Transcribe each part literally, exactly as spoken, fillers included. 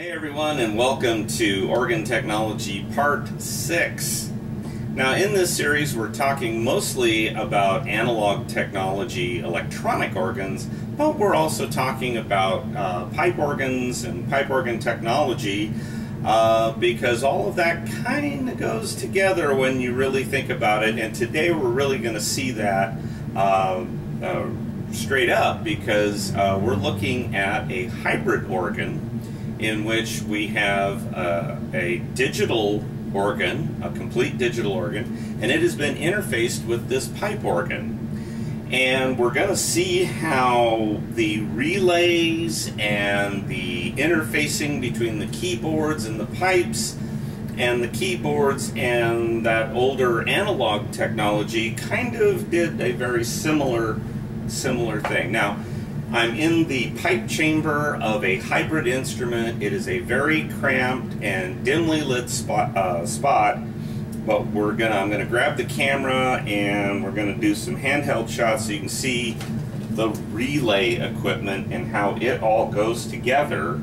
Hey everyone, and welcome to Oregon Technology Part six. Now in this series we're talking mostly about analog technology, electronic organs, but we're also talking about uh, pipe organs and pipe organ technology uh, because all of that kind of goes together when you really think about it, and today we're really going to see that uh, uh, straight up because uh, we're looking at a hybrid organ in which we have uh, a digital organ, a complete digital organ, and it has been interfaced with this pipe organ. And we're going to see how the relays and the interfacing between the keyboards and the pipes and the keyboards and that older analog technology kind of did a very similar, similar thing. Now, I'm in the pipe chamber of a hybrid instrument. It is a very cramped and dimly lit spot, uh, spot but we're gonna, I'm gonna grab the camera and we're gonna do some handheld shots so you can see the relay equipment and how it all goes together,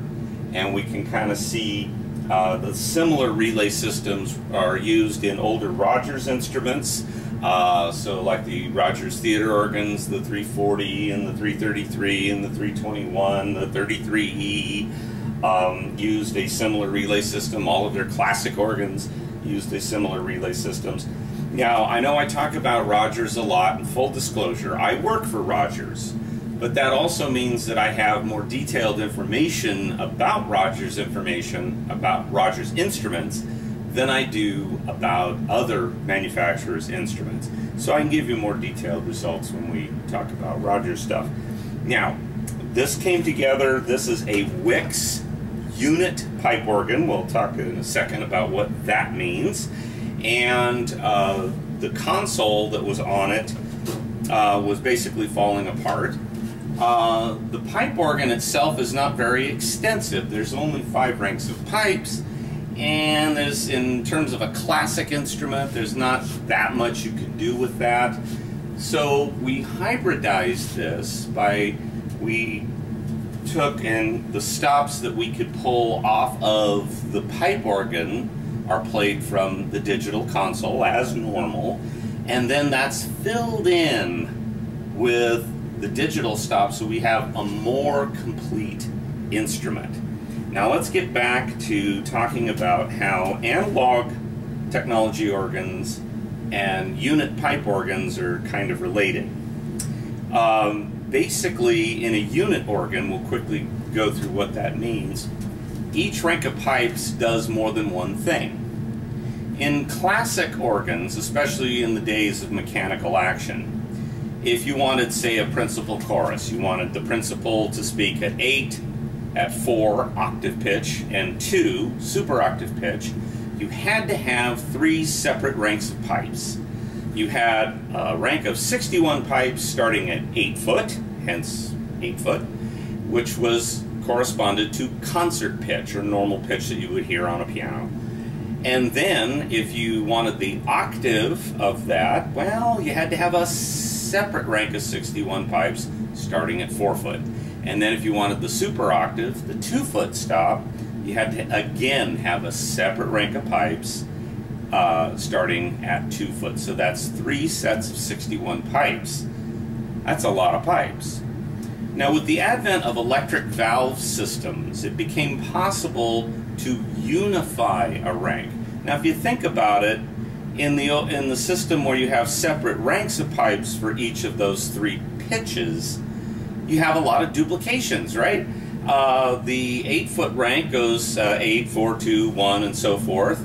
and we can kind of see uh, the similar relay systems are used in older Rodgers instruments. Uh, so like the Rodgers theater organs, the three forty and the three thirty-three and the three twenty-one, the thirty-three E um, used a similar relay system. All of their classic organs used a similar relay systems. Now, I know I talk about Rodgers a lot, and full disclosure, I work for Rodgers, but that also means that I have more detailed information about Rodgers information, about Rodgers instruments, than I do about other manufacturers' instruments. So I can give you more detailed results when we talk about Rodgers stuff. Now, this came together. This is a Wix unit pipe organ. We'll talk in a second about what that means. And uh, the console that was on it uh, was basically falling apart. Uh, the pipe organ itself is not very extensive. There's only five ranks of pipes. And there's, in terms of a classic instrument, there's not that much you can do with that. So we hybridized this by, we took and the stops that we could pull off of the pipe organ are played from the digital console as normal. And then that's filled in with the digital stop, so we have a more complete instrument. Now let's get back to talking about how analog technology organs and unit pipe organs are kind of related. Um, basically, in a unit organ, we'll quickly go through what that means. Each rank of pipes does more than one thing. In classic organs, especially in the days of mechanical action, if you wanted, say, a principal chorus, you wanted the principal to speak at eight, at four octave pitch and two super octave pitch, you had to have three separate ranks of pipes. You had a rank of sixty-one pipes starting at eight foot, hence eight foot, which was corresponded to concert pitch or normal pitch that you would hear on a piano. And then if you wanted the octave of that, well, you had to have a separate rank of sixty-one pipes starting at four foot. And then if you wanted the super octave, the two foot stop, you had to again have a separate rank of pipes uh, starting at two foot. So that's three sets of sixty-one pipes. That's a lot of pipes. Now with the advent of electric valve systems, it became possible to unify a rank. Now if you think about it, in the, in the system where you have separate ranks of pipes for each of those three pitches, you have a lot of duplications, right? Uh, the eight-foot rank goes uh, eight, four, two, one, and so forth.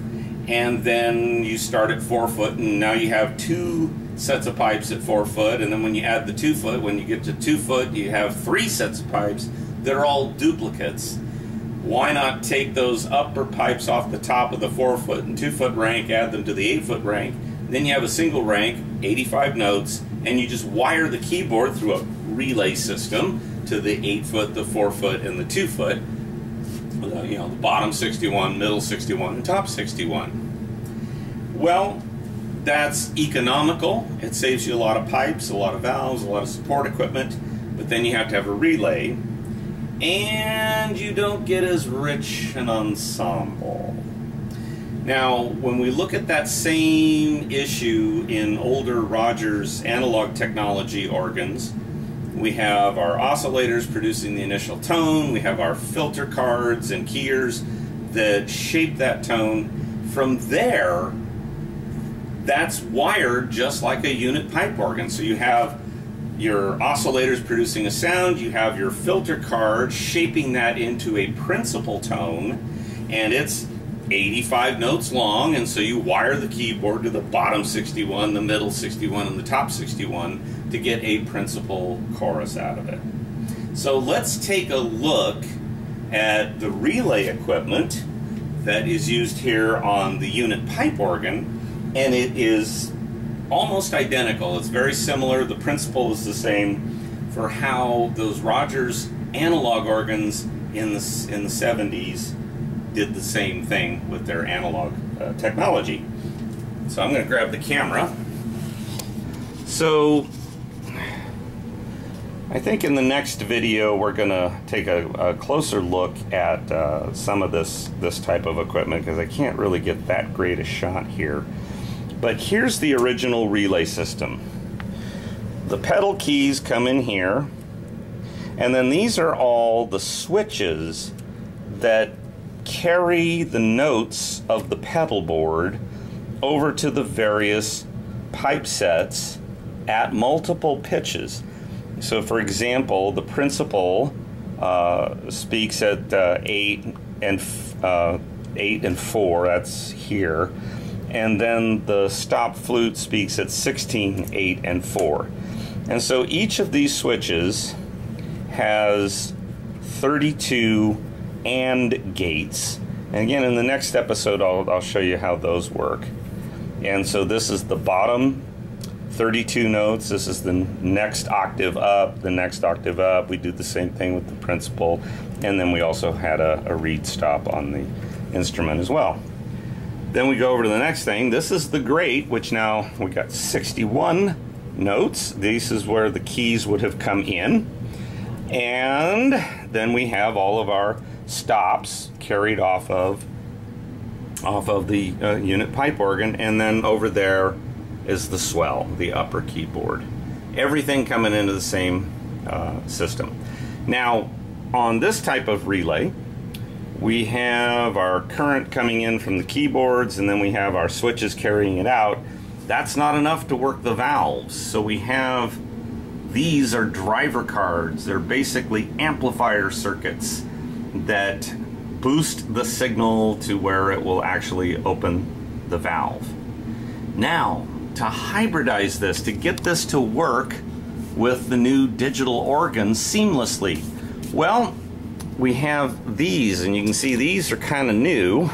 And then you start at four foot, and now you have two sets of pipes at four foot. And then when you add the two-foot, when you get to two-foot, you have three sets of pipes. They're all duplicates. Why not take those upper pipes off the top of the four-foot and two-foot rank, add them to the eight-foot rank? Then you have a single rank, eighty-five notes, and you just wire the keyboard through a relay system to the eight foot, the four foot, and the two foot, you know, the bottom sixty-one, middle sixty-one, and top sixty-one. Well, that's economical. It saves you a lot of pipes, a lot of valves, a lot of support equipment, but then you have to have a relay. and you don't get as rich an ensemble. Now, when we look at that same issue in older Rodgers analog technology organs, we have our oscillators producing the initial tone, we have our filter cards and keyers that shape that tone. From there, that's wired just like a unit pipe organ. So you have your oscillators producing a sound, you have your filter card shaping that into a principal tone, and it's eighty-five notes long, and so you wire the keyboard to the bottom sixty-one, the middle sixty-one, and the top sixty-one to get a principal chorus out of it. So let's take a look at the relay equipment that is used here on the unit pipe organ, and it is almost identical. It's very similar. The principle is the same for how those Rodgers analog organs in the, in the seventies did the same thing with their analog uh, technology. So I'm going to grab the camera. So I think in the next video we're going to take a, a closer look at uh, some of this this type of equipment, because I can't really get that great a shot here. But here's the original relay system. The pedal keys come in here, and then these are all the switches that carry the notes of the pedal board over to the various pipe sets at multiple pitches. So for example, the principal uh, speaks at uh, eight and four, that's here, and then the stop flute speaks at sixteen, eight, and four. And so each of these switches has thirty-two AND gates. And again, in the next episode, I'll, I'll show you how those work. And so this is the bottom thirty-two notes. This is the next octave up, the next octave up. We did the same thing with the principal. And then we also had a, a reed stop on the instrument as well. Then we go over to the next thing. This is the grate, which now we got sixty-one notes. This is where the keys would have come in. And then we have all of our stops carried off of off of the uh, unit pipe organ, and then over there is the swell, the upper keyboard. Everything coming into the same uh, system. Now, on this type of relay, we have our current coming in from the keyboards, and then we have our switches carrying it out. That's not enough to work the valves, so we have these are driver cards. They're basically amplifier circuits that boost the signal to where it will actually open the valve. Now, to hybridize this, to get this to work with the new digital organs seamlessly, well, we have these, and you can see these are kind of new,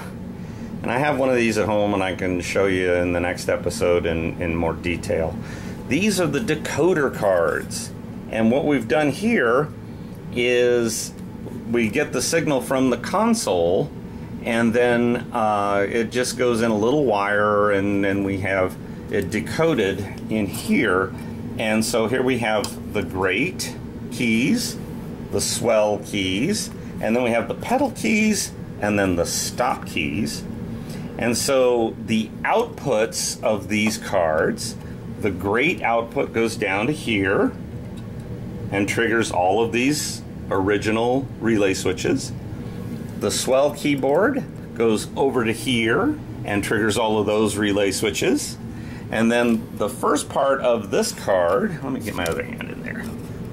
and I have one of these at home, and I can show you in the next episode in, in more detail. These are the decoder cards, and what we've done here is we get the signal from the console, and then uh, it just goes in a little wire, and then we have it decoded in here. And so here we have the grate keys, the swell keys, and then we have the pedal keys, and then the stop keys. And so the outputs of these cards, the grate output goes down to here and triggers all of these original relay switches. The swell keyboard goes over to here and triggers all of those relay switches. And then the first part of this card, let me get my other hand in there.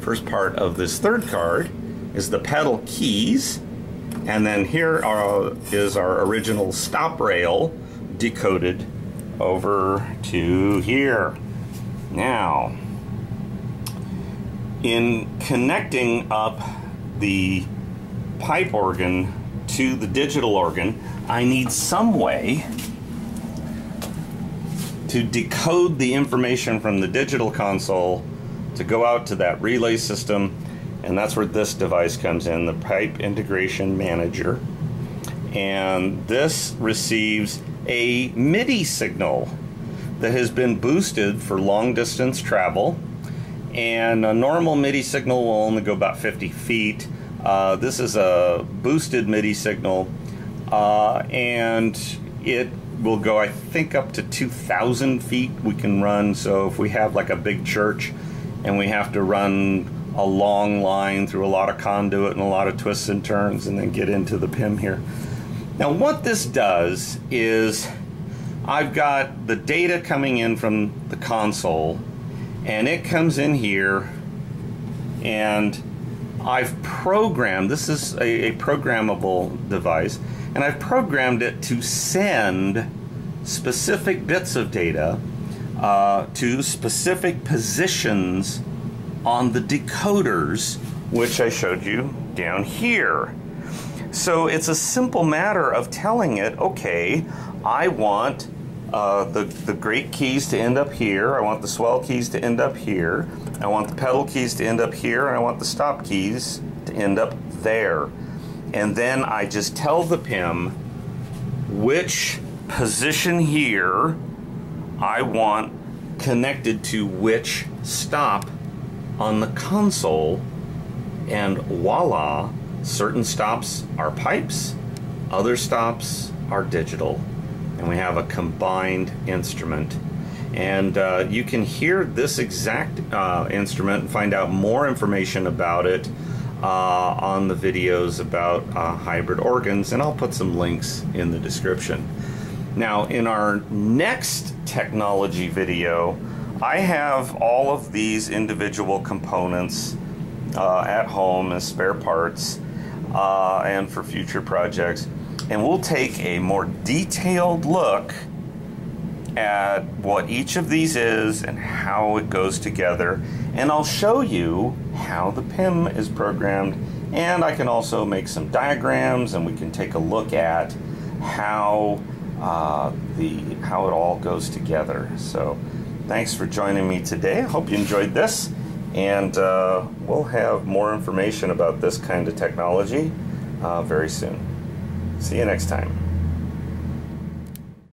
First part of this third card is the pedal keys. And then here are, is our original stop rail decoded over to here. Now, in connecting up the pipe organ to the digital organ, I need some way to decode the information from the digital console to go out to that relay system, and that's where this device comes in, the Pipe Integration Manager. And this receives a MIDI signal that has been boosted for long distance travel. And a normal MIDI signal will only go about fifty feet. Uh, this is a boosted MIDI signal, uh, and it will go, I think, up to two thousand feet we can run. So if we have like a big church and we have to run a long line through a lot of conduit and a lot of twists and turns and then get into the P I M here. Now what this does is I've got the data coming in from the console, and it comes in here, and I've programmed, this is a, a programmable device, and I've programmed it to send specific bits of data uh, to specific positions on the decoders, which I showed you down here. So it's a simple matter of telling it, okay, I want uh, the, the great keys to end up here, I want the swell keys to end up here, I want the pedal keys to end up here, and I want the stop keys to end up there. And then I just tell the P I M which position here I want connected to which stop on the console, and voila, certain stops are pipes, other stops are digital, and we have a combined instrument. And uh, you can hear this exact uh, instrument and find out more information about it uh, on the videos about uh, hybrid organs, and I'll put some links in the description. Now in our next technology video, I have all of these individual components uh, at home as spare parts uh, and for future projects, and we'll take a more detailed look at what each of these is and how it goes together, and I'll show you how the P I M is programmed, and I can also make some diagrams, and we can take a look at how uh, the how it all goes together. So thanks for joining me today. I hope you enjoyed this, and uh, we'll have more information about this kind of technology uh, very soon. See you next time.